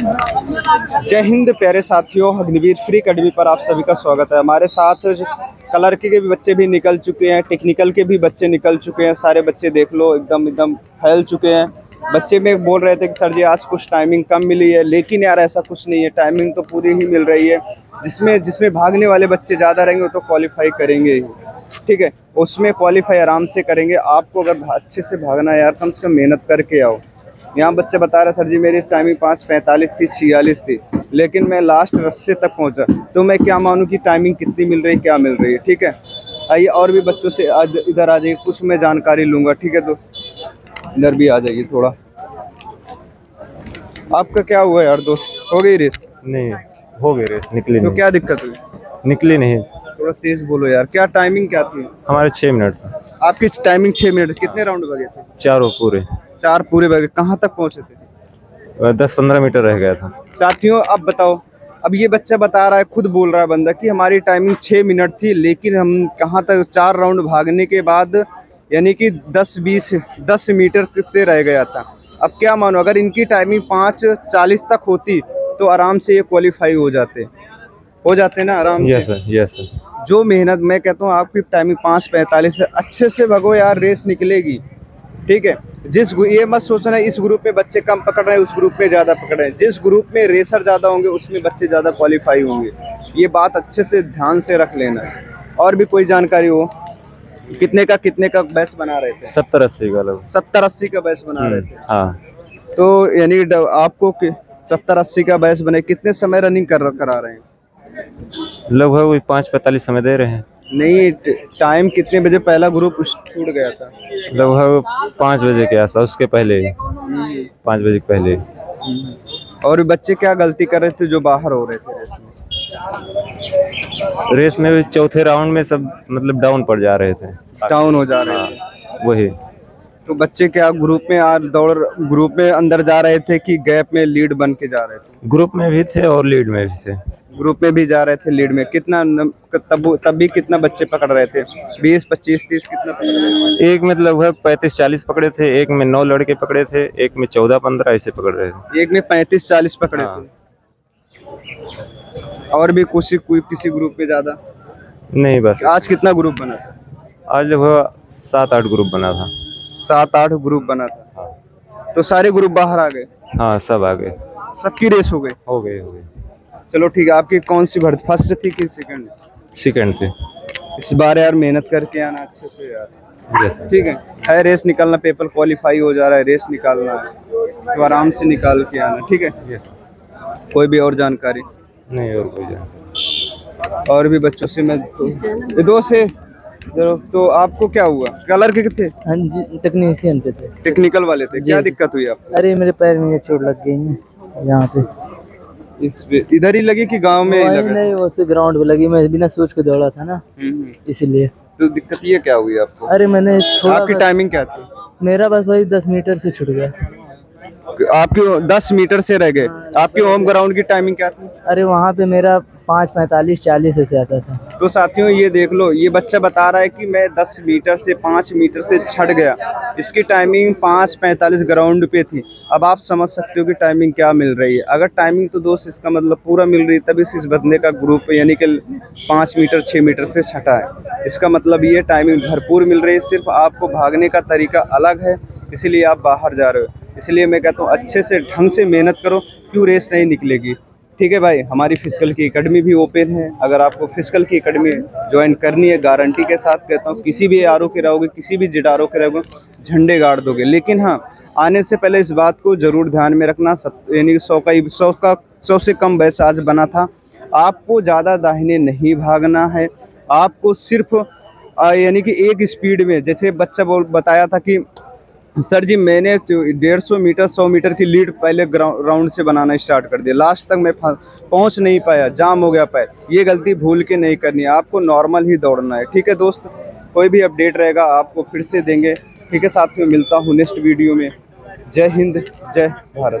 जय हिंद प्यारे साथियों, अग्निवीर फ्री अकेडमी पर आप सभी का स्वागत है। हमारे साथ कलर के भी बच्चे भी निकल चुके हैं, टेक्निकल के भी बच्चे निकल चुके हैं। सारे बच्चे देख लो एकदम फैल चुके हैं। बच्चे में बोल रहे थे कि सर जी आज कुछ टाइमिंग कम मिली है, लेकिन यार ऐसा कुछ नहीं है, टाइमिंग तो पूरी ही मिल रही है। जिसमें भागने वाले बच्चे ज़्यादा रहेंगे वो तो क्वालिफाई करेंगे ही, ठीक है। उसमें क्वालिफाई आराम से करेंगे। आपको अगर अच्छे से भागना है यार, कम से कम मेहनत करके आओ। यहाँ बच्चा बता रहा सर जी मेरी टाइमिंग 5:45 थी, 46 थी, लेकिन मैं लास्ट रस्से तक पहुँचा, तो मैं क्या मानूँ कि टाइमिंग कितनी मिल रही, क्या मिल रही है, ठीक है। आइए और भी बच्चों से आज इधर आ जाइए, कुछ मैं जानकारी लूँगा, ठीक है। दोस्त इधर भी आ जाइए थोड़ा। आपका क्या हुआ यार दोस्त, हो गई रेस? नहीं हो गई रेस, निकली तो क्या दिक्कत हुई? निकली नहीं। थोड़ा तेज बोलो यार, क्या टाइमिंग क्या थी? हमारे 6 मिनट। आपकी टाइमिंग 6 मिनट। कितने राउंड बचे थे? 4 पूरे बचे। कहाँ तक पहुँचे थे? 10-15 मीटर रह गया था। साथियों अब बताओ, अब ये बच्चा बता रहा है, खुद बोल रहा है बंदा कि हमारी टाइमिंग 6 मिनट थी, लेकिन हम कहाँ तक 4 राउंड भागने के बाद यानी कि 10-20-10 मीटर से रह गया था। अब क्या मानो, अगर इनकी टाइमिंग 5:40 तक होती तो आराम से ये क्वालिफाई हो जाते ना आराम से। Yes sir. जो मेहनत, मैं कहता हूँ आपकी टाइमिंग 5:45 है, अच्छे से भगो यार, रेस निकलेगी, ठीक है। ये मत सोचना इस ग्रुप में बच्चे कम पकड़ रहे हैं, उस ग्रुप में ज़्यादा पकड़ रहे हैं। जिस ग्रुप में रेसर ज़्यादा होंगे उसमें बच्चे ज़्यादा क्वालिफाई होंगे। ये बात अच्छे से ध्यान से रख लेना। और भी कोई जानकारी हो? कितने का बैच बना रहे थे? 70-80 का लोग। 70-80 का बैच बना रहे थे, हाँ। तो यानी आपको 70-80 का बैच बने, कितने समय रनिंग करा रहे हैं? लगभग 5:45 समय दे रहे हैं। नहीं, टाइम कितने बजे पहला ग्रुप छूट गया था? लगभग 5 बजे के आसपास, उसके पहले 5 बजे पहले। और बच्चे क्या गलती कर रहे थे जो बाहर हो रहे थे रेस में भी? चौथे राउंड में सब मतलब डाउन पड़ जा रहे थे, डाउन हो जा रहे थे, वही। तो बच्चे क्या ग्रुप में ग्रुप में अंदर जा रहे थे कि गैप में लीड बन के जा रहे थे? ग्रुप में भी थे और लीड में भी थे। ग्रुप में भी जा रहे थे, लीड में। कितना तब भी कितना बच्चे पकड़ रहे थे? 20-25-30 कितना पकड़ रहे थे? एक में लगभग 35-40 पकड़े थे, एक में 9 लड़के पकड़े थे, एक में 14-15 ऐसे पकड़ रहे थे। एक में 35-40 पकड़े थे। और भी किसी ग्रुप में ज्यादा नहीं? बस आज कितना ग्रुप बना था? आज लगभग 7-8 ग्रुप बना था। 7-8 ग्रुप बना था, हाँ। तो सारे ग्रुप बाहर आ गए? हाँ, सब आ गए, सबकी रेस हो गई। चलो ठीक है। आपकी कौन सी भर्ती, फर्स्ट थी कि सेकंड? सेकंड थी। इस बार यार मेहनत करके आना अच्छे से यार, ठीक है। रेस निकालना, पेपर क्वालिफाई हो जा रहा है, रेस निकालना है तो आराम से निकाल के आना, ठीक है। कोई भी और जानकारी नहीं? और कोई जानकारी? और भी बच्चों से मैं दो से। तो आपको क्या हुआ, कलर के थे? हाँ जी, टेक्नीशियन पे थे, टेक्निकल वाले थे। क्या दिक्कत हुई आपको? अरे मेरे पैर में चोट लग गई है, यहाँ पे। इस इधर ही लगी कि गांव में ही लगा? नहीं, वो से ग्राउंड पे लगी, मैं बिना सोच के दौड़ा था ना, इसीलिए। तो दिक्कत ये क्या हुई आपको? अरे मैंने छोड़ा। आपकी टाइमिंग क्या थी? मेरा बस वही 10 मीटर से छूट गया। आपके 10 मीटर से रह गए। आपके होम ग्राउंड की टाइमिंग क्या थी? अरे वहाँ पे मेरा 5:45-40 ऐसे आता था। तो साथियों ये देख लो, ये बच्चा बता रहा है कि मैं 10 मीटर से 5 मीटर से छट गया। इसकी टाइमिंग 5:45 ग्राउंड पे थी। अब आप समझ सकते हो कि टाइमिंग क्या मिल रही है। अगर टाइमिंग तो दोस्त इसका मतलब पूरा मिल रही है, तभी इस बंदे का ग्रुप यानी कि 5 मीटर 6 मीटर से छटा है। इसका मतलब ये टाइमिंग भरपूर मिल रही है, सिर्फ आपको भागने का तरीका अलग है, इसीलिए आप बाहर जा रहे हो। इसलिए मैं कहता हूँ अच्छे से ढंग से मेहनत करो, क्यों रेस नहीं निकलेगी, ठीक है भाई। हमारी फिजिकल की एकेडमी भी ओपन है, अगर आपको फिजिकल की एकेडमी ज्वाइन करनी है, गारंटी के साथ कहता हूँ किसी भी आरओ के रहोगे, किसी भी जिडारो के रहोगे, झंडे गाड़ दोगे। लेकिन हाँ, आने से पहले इस बात को ज़रूर ध्यान में रखना, यानी 100 से कम बैच आज बना था। आपको ज़्यादा दाहिने नहीं भागना है, आपको सिर्फ यानी कि एक स्पीड में, जैसे बच्चा बताया था कि सर जी मैंने 150 मीटर 100 मीटर की लीड पहले राउंड से बनाना स्टार्ट कर दिया, लास्ट तक मैं पहुंच नहीं पाया, जाम हो गया पैर। ये गलती भूल के नहीं करनी है, आपको नॉर्मल ही दौड़ना है, ठीक है दोस्त। कोई भी अपडेट रहेगा आपको फिर से देंगे, ठीक है साथियों। मिलता हूँ नेक्स्ट वीडियो में। जय हिंद, जय भारत।